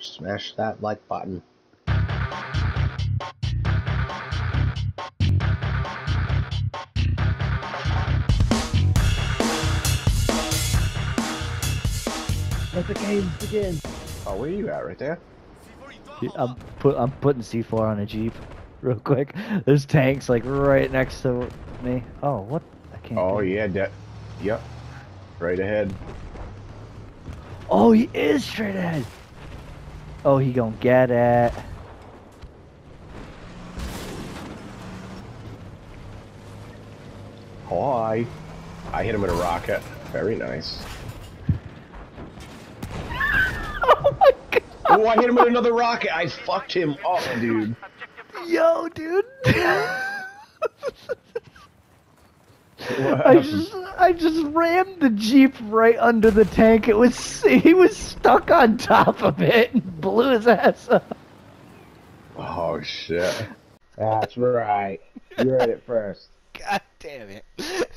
Smash that like button. Let the game begin. Oh, where are you at right there? Dude, I'm putting C4 on a Jeep real quick. There's tanks like right next to me. Oh, what? I can't. Oh, yeah, that. Yep. Right ahead. Oh, he is straight ahead. Oh, he gonna get it. Hi. I hit him with a rocket. Very nice. Oh my god. Oh, I hit him with another rocket. I fucked him up, dude. Yo, dude. I just rammed the Jeep right under the tank. He was stuck on top of it and blew his ass up. Oh shit. That's right. You heard it first. God damn it.